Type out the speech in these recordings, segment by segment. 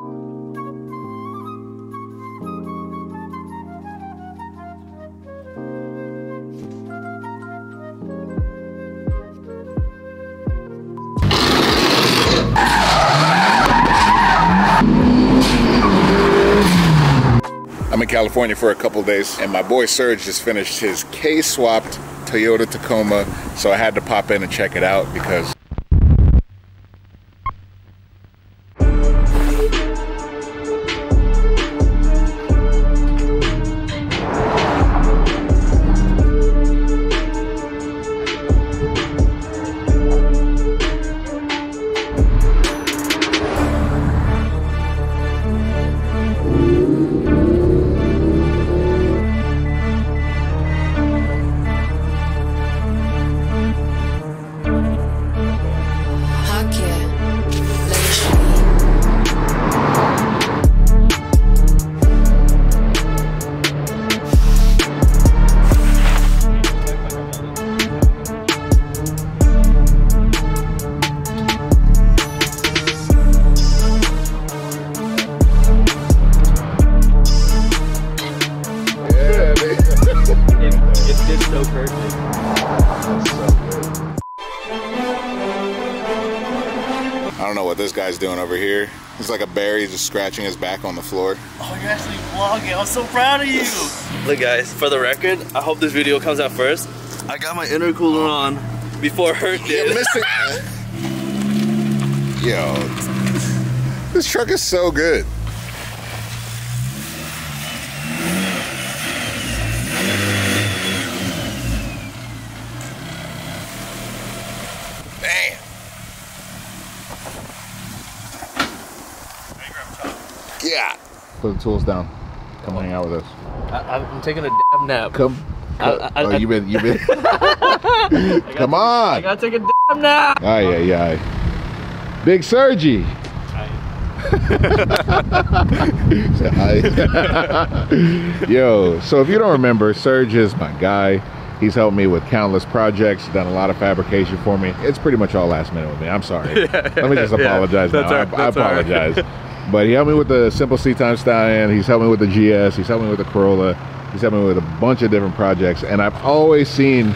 I'm in California for a couple days, and my boy Serge just finished his K-swapped Toyota Tacoma, so I had to pop in and check it out because this guy's doing over here. He's like a bear, he's just scratching his back on the floor. Oh, you're actually vlogging. I'm so proud of you. Look guys, for the record, I hope this video comes out first. I got my intercooler on before her did. You missed it. Yo, this truck is so good. Yeah. Put the tools down. Come hang out with us. I'm taking a damn nap. You've been. Come on. I gotta take a damn nap. Aye, aye, aye. Big Sergie. Aye. Yo, so if you don't remember, Serge is my guy. He's helped me with countless projects, done a lot of fabrication for me. It's pretty much all last minute with me. I'm sorry. Let me just apologize now. I apologize. But he helped me with the simple C-Time stallion, he's helped me with the GS, he's helped me with the Corolla, he's helped me with a bunch of different projects, and I've always seen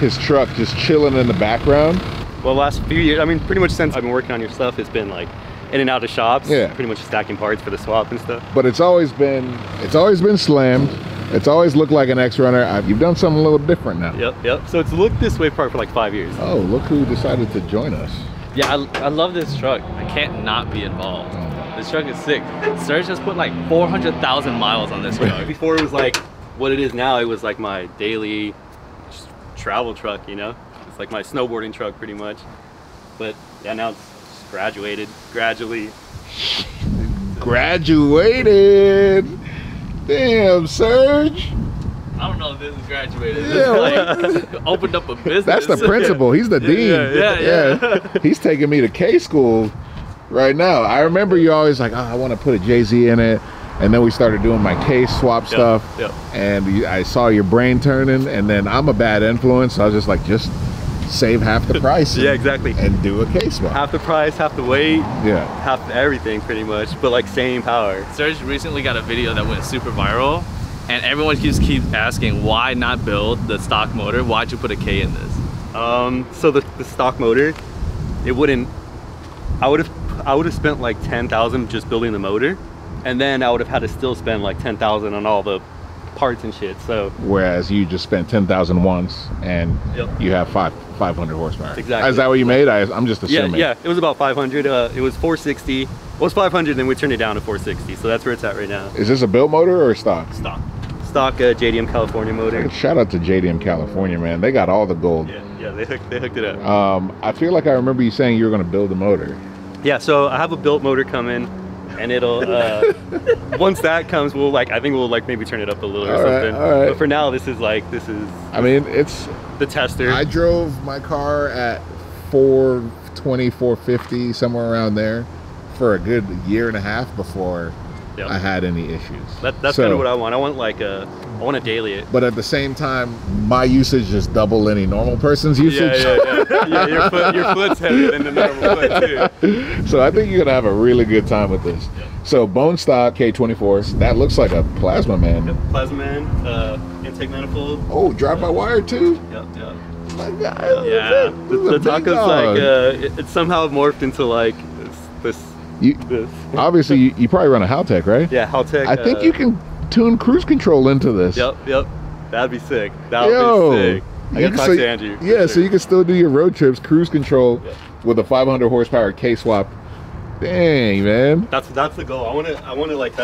his truck just chilling in the background. Well, last few years, I mean, pretty much since I've been working on your stuff, it's been like in and out of shops, pretty much stacking parts for the swap and stuff. But it's always been slammed. It's always looked like an X-Runner. You've done something a little different now. Yep. So it's looked this way probably for like 5 years. Oh, look who decided to join us. Yeah, I love this truck. I can't not be involved. Oh. This truck is sick. Serge has put like 400,000 miles on this truck. Before it was like what it is now, it was like my daily just travel truck, you know? It's like my snowboarding truck pretty much. But yeah, now it's just graduated. Damn, Serge. I don't know if this is graduated. Yeah, this like opened up a business. That's the principal. He's the dean. Yeah. He's taking me to K school right now. I remember you always like, oh, I want to put a JZ in it, and then we started doing my K-swap stuff, and I saw your brain turning, and then I'm a bad influence, so I was just like, just save half the price. Yeah, exactly. And do a K-swap. Half the price, half the weight, half everything pretty much, but like same power. Serge recently got a video that went super viral, and everyone keeps asking, why not build the stock motor? Why'd you put a K in this? So the stock motor, it wouldn't, I would have spent like 10,000 just building the motor, and then I would have had to still spend like 10,000 on all the parts and shshit. So whereas you just spent 10,000 once, and you have 500 horsepower. Exactly. Is that what you made? I'm just assuming. Yeah. It was about 500. It was 460. It was 500. Then we turned it down to 460. So that's where it's at right now. Is this a built motor or stock? Stock JDM California motor. Shout out to JDM California, man. They got all the gold. Yeah. They hooked it up. I feel like I remember you saying you were going to build the motor. Yeah, so I have a built motor coming, and it'll, once that comes, we'll like, I think we'll like maybe turn it up a little or something. Right. But for now, this is. I mean, it's. The tester. I drove my car at 420, 450, somewhere around there for a good year and a half before yep. I had any issues. That's kind of what I want. I want like a, I want to daily it. But at the same time, my usage is double any normal person's usage. Yeah, your foot's heavier than the normal foot too. So I think you're going to have a really good time with this. Yep. So bone stock K24s, that looks like a Plasma Man. Yep, Plasma Man, intake manifold. Oh, drive-by-wire too? Yep, yep. My God, yeah, the Tacoma's like it somehow morphed into like this. Obviously, you probably run a Haltech, right? Yeah, Haltech. I think you can tune cruise control into this. Yep. That'd be sick. That'd be sick. I gotta talk to Andrew. Yeah, sure. So you can still do your road trips cruise control with a 500 horsepower K-swap. Dang, man. That's the goal. I wanna like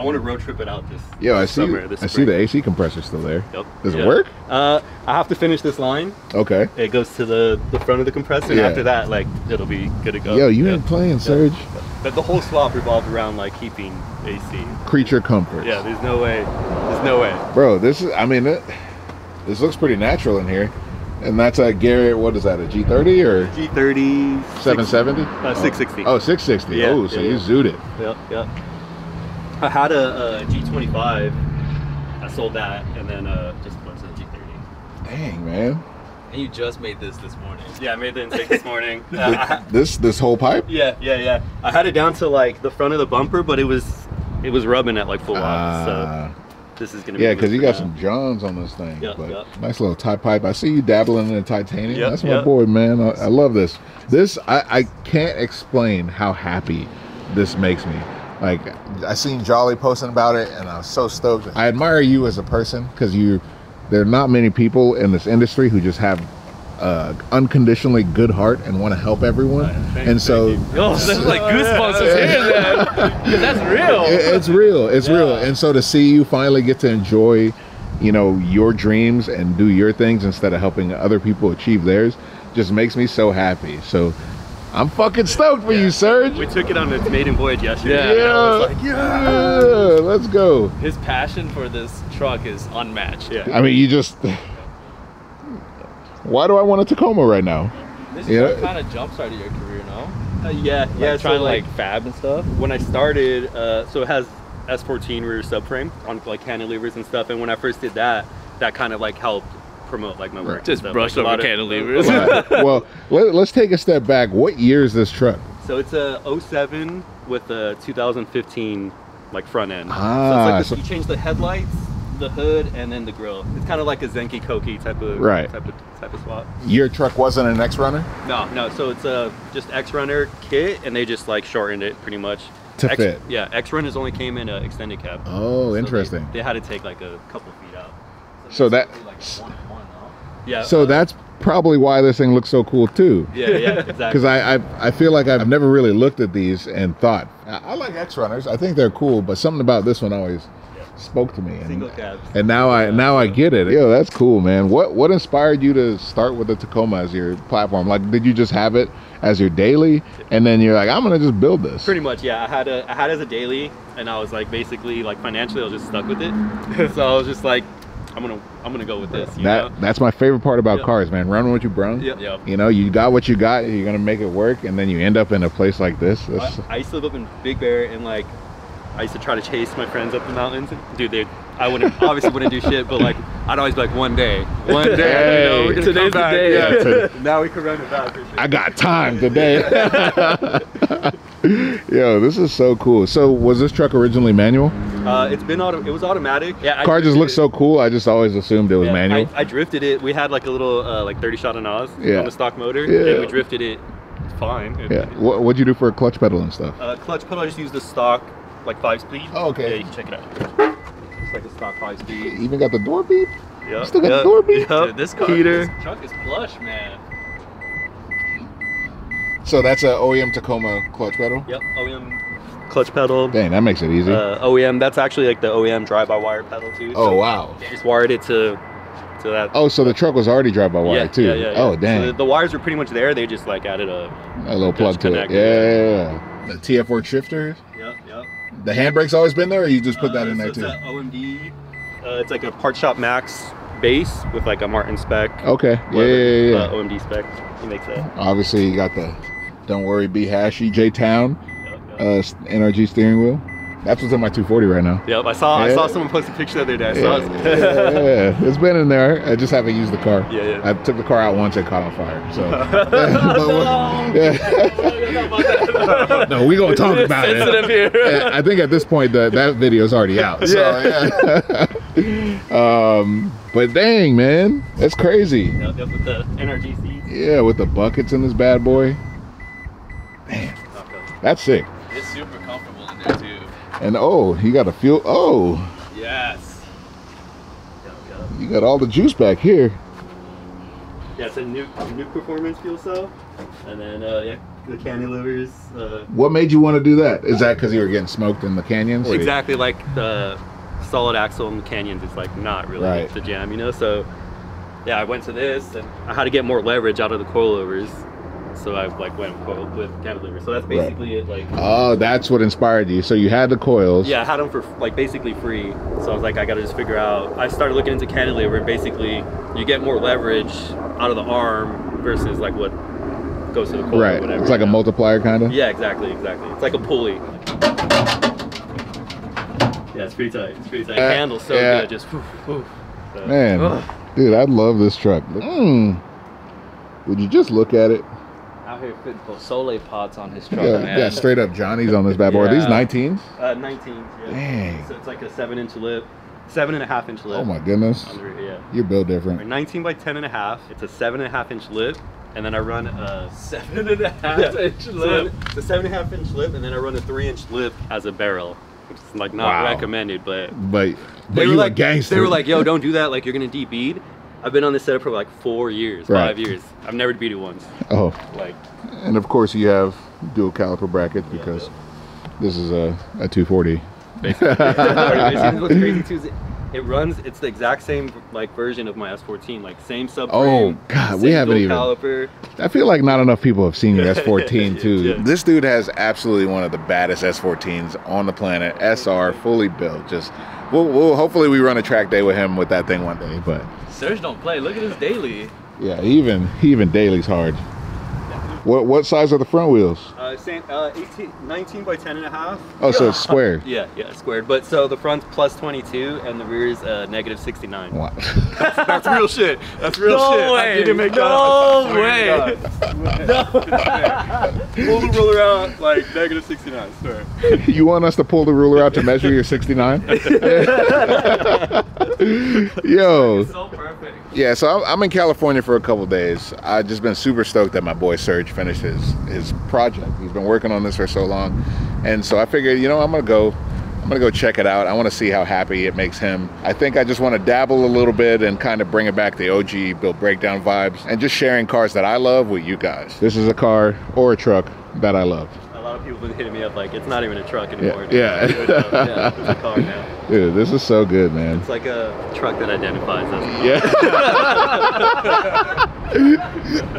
I want to road trip it out this. Yeah, I see the AC compressor still there. Yep. Does it work? I have to finish this line. Okay. It goes to the front of the compressor, and after that, like, it'll be good to go. Yo, you ain't playing, Serge. But the whole swap revolved around like keeping AC. Creature comforts. Yeah, there's no way. There's no way. Bro, this is. I mean, this looks pretty natural in here, and that's a Garrett. What is that? A G30 or? G30. 770. 660. Oh, 660. Yeah, oh, so you zooted it. Yep. Yep. I had a G25, I sold that, and then just went to the G30. Dang, man. And you just made this morning. Yeah, I made the intake this morning. This whole pipe? Yeah. I had it down to like the front of the bumper, but it was rubbing at like full watts, so this is gonna be. Yeah, because you got some Johns on this thing. Yep. Nice little tie pipe. I see you dabbling in the titanium. That's my boy, man. I love this. This, I can't explain how happy this makes me. Like, I seen Jolly posting about it, and I was so stoked. I admire you as a person, because there are not many people in this industry who just have unconditionally good heart and want to help everyone. That's like goosebumps hearing that, because that's real. It's real. And so to see you finally get to enjoy, you know, your dreams and do your things instead of helping other people achieve theirs, just makes me so happy. So I'm fucking stoked for you, Serge. We took it on its maiden voyage yesterday. Yeah. I was like, let's go. His passion for this truck is unmatched. Yeah. I mean, you just. Why do I want a Tacoma right now? This is kind of jump started your career, no? Yeah. Trying like fab and stuff. When I started, so it has S14 rear subframe on like cantilevers and stuff. And when I first did that, that kind of like helped promote like my work. Just brush like, over cantilevers. Well, let's take a step back. What year is this truck? So it's a 07 with a 2015 like front end. So you change the headlights, the hood, and then the grill. It's kind of like a Zenki Koki type of swap. Your truck wasn't an X-Runner? No. So it's a just X-Runner kit, and they just like shortened it pretty much to fit. Yeah, X-Runners only came in an extended cab. Oh, so interesting. They had to take like a couple feet out. So that. Yeah, so that's probably why this thing looks so cool too. Yeah, exactly. Because I feel like I've never really looked at these and thought, I like X-Runners. I think they're cool, but something about this one always spoke to me. Single cabs. And now I get it. Yo, that's cool, man. What inspired you to start with the Tacoma as your platform? Like, did you just have it as your daily, and then you're like, I'm gonna just build this? Pretty much, yeah. I had it as a daily, and I was like, basically, like financially, I was just stuck with it. So I was just like, I'm gonna go with this. That's my favorite part about cars, man. Run what you brung. Yep. You know, you got what you got. You're gonna make it work, and then you end up in a place like this. I used to live up in Big Bear, and like, I used to try to chase my friends up the mountains. Dude, I obviously wouldn't do shit, but like, I'd always be like, one day, hey, you know, today's the day. Yeah, now we can run it back. I got time today. Yo, this is so cool. So was this truck originally manual? It was automatic. Yeah, car just looks so cool. I just always assumed it was manual. I drifted it. We had like a little like 30 shot of Oz on the stock motor, and we drifted it fine. What'd you do for a clutch pedal and stuff? Clutch pedal, I just used the stock like 5-speed. Oh, okay. Yeah, you can check it out. It's like a stock 5-speed. You even got the door beep? Yeah. Still got the door beep? Yep. Dude, this truck is plush, man. So that's an OEM Tacoma clutch pedal? Yep, OEM clutch pedal. Dang, that makes it easy. OEM, that's actually like the OEM drive-by-wire pedal too. Oh, so wow. They just wired it to that. Oh, so the truck was already drive-by-wire too. Yeah. Oh, dang. So the wires were pretty much there. They just like added a little plug to it. Yeah. The TF4 shifter? Yep. The handbrake's always been there, or you just put that in there too? It's OMD. It's like a Part Shop Max base with like a Martin spec. Okay. Yeah. OMD spec. He makes that. Obviously, you got the Don't Worry, Be Hashy J-Town NRG steering wheel. That's what's in my 240 right now. Yep, I saw someone post a picture the other day. Yeah, it's been in there. I just haven't used the car. Yeah, yeah. I took the car out once, it caught on fire. So. No, we're going to talk about it. Here. I think at this point, that video is already out. So, yeah. But dang, man, that's crazy. Yeah, with the NRG seats. Yeah, with the buckets in this bad boy. Man, that's sick. It's super comfortable in there too. And oh, you got a fuel. Oh, yes. You got all the juice back here. Yeah, it's a new performance fuel cell, and then yeah, the cantilevers. What made you want to do that? Is that because you were getting smoked in the canyons? Exactly, like the solid axle in the canyons. It's like not really the jam, you know. So yeah, I went to this, and I had to get more leverage out of the coilovers. So I like went with cantilever. So that's basically it. Like, oh, that's what inspired you. So you had the coils. Yeah, I had them for like basically free. So I was like, I got to just figure out. I started looking into cantilever, and basically you get more leverage out of the arm versus like what goes to the coil. Right. Or whatever, it's like a multiplier kind of. Yeah, exactly, exactly. It's like a pulley. Yeah, it's pretty tight. It's pretty tight. It handles so good. Just woof, woof. So, man, dude, I love this truck. Would you just look at it? Out here fitting Sole pods on his truck, man. Yeah, straight up Johnny's on this bad boy. Are these 19s? 19s, yeah. Dang. So it's like a 7-inch lip, 7.5-inch lip. Oh my goodness. Under, you're built different. 19 by 10.5. It's a 7.5-inch lip, and then I run a 7.5-inch lip. It's a 7.5-inch lip, and then I run a 3-inch lip as a barrel. Which is like not recommended, but they were like gangster. They were like, yo, don't do that. Like you're gonna de-bead. I've been on this setup for like 4 years, 5 years. I've never beat it once. Oh. Like. And of course you have dual caliper brackets because this is a 240. Basically. What's crazy too is it runs, it's the exact same like version of my S14, like same subframe. Oh God, we haven't even. Caliper. I feel like not enough people have seen the S14 too. Yeah. This dude has absolutely one of the baddest S14s on the planet. SR, fully built, just. We'll hopefully we run a track day with him with that thing one day, but. Serge don't play, look at his daily. Yeah, even daily's hard. What size are the front wheels? 19 by 10.5. Oh, so it's squared. Yeah, squared. But so the front's plus 22 and the rear's negative 69. Wow. That's real shit. That's real shit. No way. No way. Pull the ruler out, like negative 69, sorry. You want us to pull the ruler out to measure your 69? Yo. It's so perfect. Yeah, so I'm in California for a couple days. I've just been super stoked that my boy Serge finished his project. He's been working on this for so long, and so I figured, you know, I'm gonna go check it out. I want to see how happy it makes him. I think I just want to dabble a little bit and kind of bring it back the OG Built Breakdown vibes and just sharing cars that I love with you guys. This is a car or a truck that I love. A lot of people have been hitting me up like, it's not even a truck anymore. Yeah, it's a car now. Dude, this is so good, man. It's like a truck that identifies us. Yeah.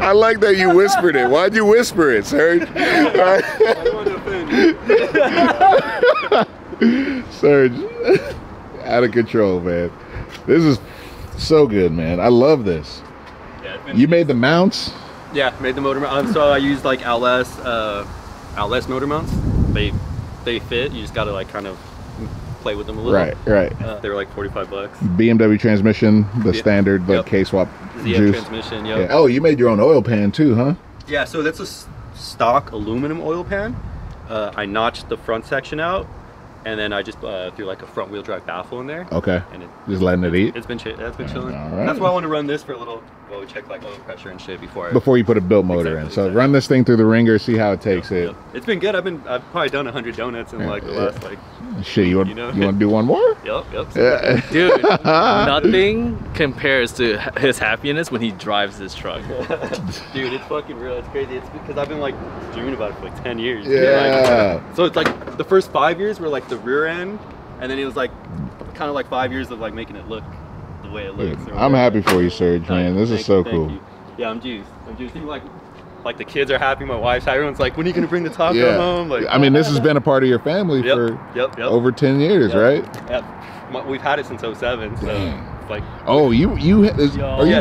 I like that you whispered it. Why'd you whisper it, Serge? I don't want to offend you. Serge, out of control, man. This is so good, man. I love this. Yeah, you made the mounts? Yeah, made the motor mount. So I used like LS motor mounts. They fit. You just gotta like kind of play with them a little. Right. They were like $45. BMW transmission, the standard, like K-swap. ZM transmission, yeah. Oh, you made your own oil pan too, huh? Yeah, so that's a stock aluminum oil pan. I notched the front section out, and then I just threw like a front wheel drive baffle in there. Okay. And just letting it eat. That's been chilling. All right. That's why I want to run this for a little. Well, we check like oil pressure and shit before you put a built motor in. So run this thing through the ringer, see how it takes it. It's been good. I've probably done 100 donuts in like the last like. Shit, you want to do one more? Yep. Yeah. Dude, nothing compares to his happiness when he drives this truck. Dude, it's fucking real. It's crazy. It's because I've been like dreaming about it for like 10 years. Yeah. So it's like the first 5 years were like the rear end, and then it was like kind of like 5 years of like making it look the way it looks. Dude, I'm happy for you, Serge, man. This is so cool. Yeah, I'm juiced. Even like the kids are happy, my wife's happy. Everyone's like, when are you gonna bring the taco home? Like, I mean, this has been a part of your family for over 10 years, right? Yep, we've had it since 07. So like, oh, are you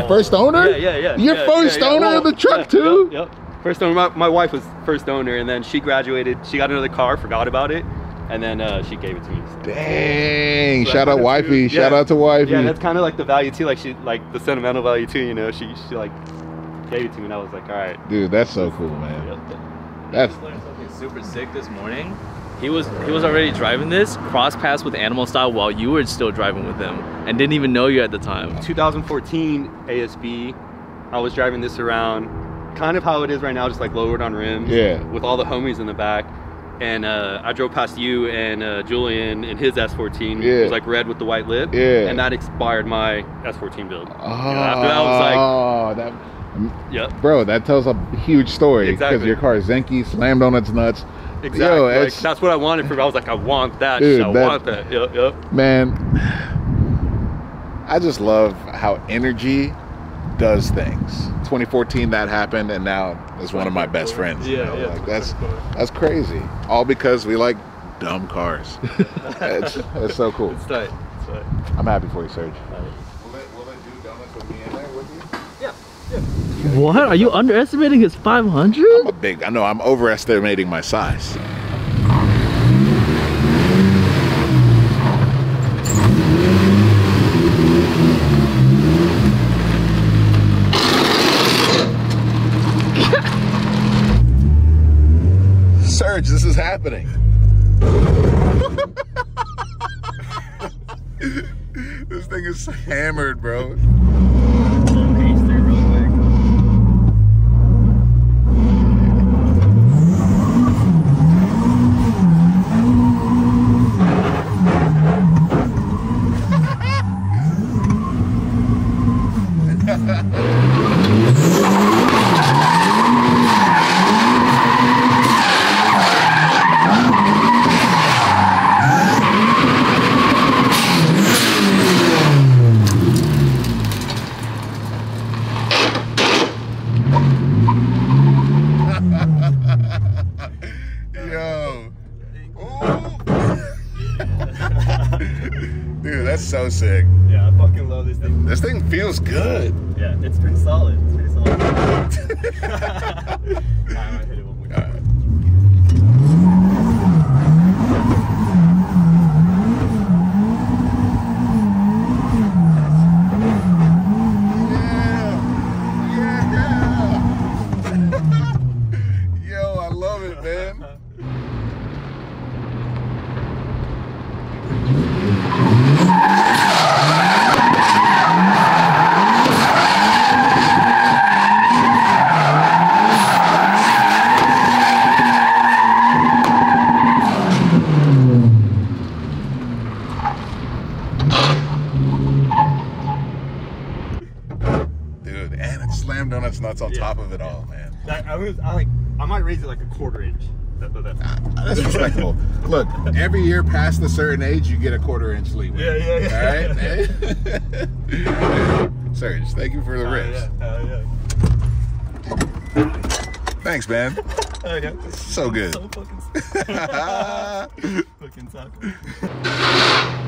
first owner? Yeah. You're first owner of the truck too. Yep. First owner. My wife was first owner, and then she graduated. She got another car, forgot about it. And then she gave it to me. Dang! So shout out wifey. Yeah. Shout out to wifey. Yeah, that's kind of like the value too. Like she, like the sentimental value too. You know, she like gave it to me, and I was like, all right. Dude, that's so cool, man. That's something super sick this morning. He was already driving this cross pass with Animal Style while you were still driving with him, and didn't even know you at the time. 2014 ASB. I was driving this around, kind of how it is right now, just like lowered on rims. Yeah. With all the homies in the back. And I drove past you and Julian in his S14. Yeah. It was like red with the white lip. Yeah. And that expired my S14 build. Oh, you know, after that, I was like, that, yep. Bro, that tells a huge story. Exactly. Because your car is Zenki, slammed on its nuts. Exactly. Yo, like, that's what I wanted for. I was like, I want that. Dude, I want that. Yep, yep. Man, I just love how energy does things. 2014 that happened, and now it's one of my best friends. Yeah, you know? Yeah. Like, that's crazy. All because we like dumb cars. It's so cool. It's tight. It's tight. I'm happy for you, Serge. Will it do donuts with me in there with you? Yeah. Yeah. What? Are you underestimating his 500? I'm a big. I know. I'm overestimating my size. This is happening. This thing is hammered, bro. So sick. Yeah, I fucking love this thing. This thing feels good. Yeah, it's pretty solid. It's pretty solid. I might hit it one more time. Yeah. Yeah. Yo, I love it, man. Nuts on top of it all, man. I might raise it like a quarter inch. That's respectable. Look, every year past a certain age, you get a quarter inch leeway. Yeah. All right, Serge, thank you for the rips. Yeah. Thanks, man. Yeah. So good. So fucking sick. Fucking taco.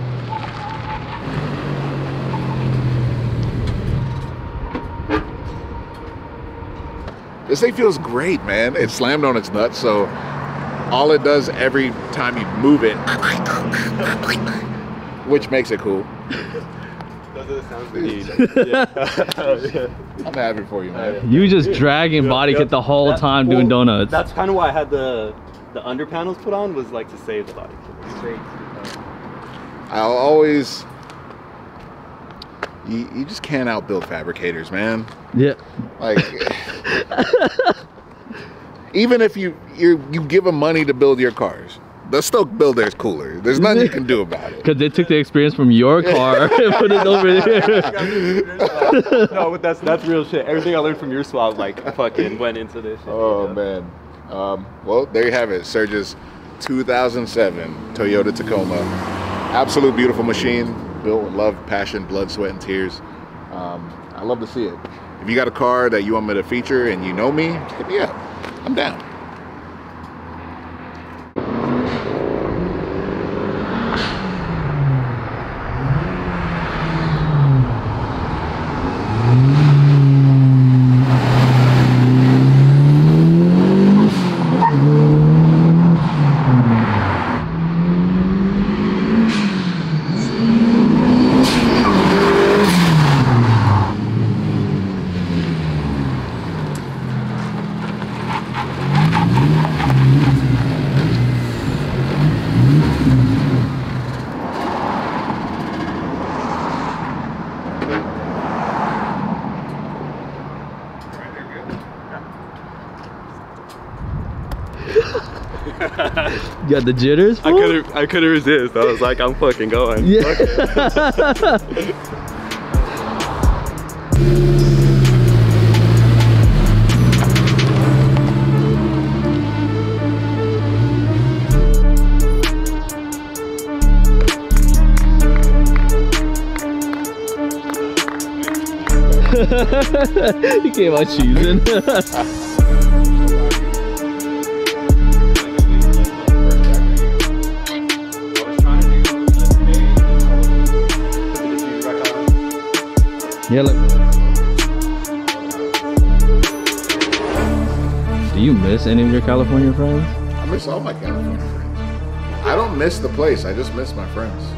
This thing feels great, man. It slammed on its nuts, so all it does every time you move it, which makes it cool. Those are the sounds we need. Yeah. I'm happy for you, man. You just dragging body kit the whole time doing donuts. That's kind of why I had the under panels put on, was like to save the body kit. I'll always. You just can't outbuild fabricators, man. Yeah. Like, even if you give them money to build your cars, they'll still build theirs cooler. There's nothing you can do about it. Because they took the experience from your car and put it over there. No, but that's real shit. Everything I learned from your swap, like, fucking went into this shit. Oh, you know? Man. Well, there you have it. Serge's 2007 Toyota Tacoma. Absolute beautiful machine. Built with love, passion, blood, sweat, and tears. I love to see it. If you got a car that you want me to feature and you know me, hit me up. I'm down. got the jitters? Woo. I couldn't resist. I was like, I'm fucking going. Yeah. Fuck it. He came out cheesing. Yeah, look. Do you miss any of your California friends? I miss all my California friends. I don't miss the place. I just miss my friends.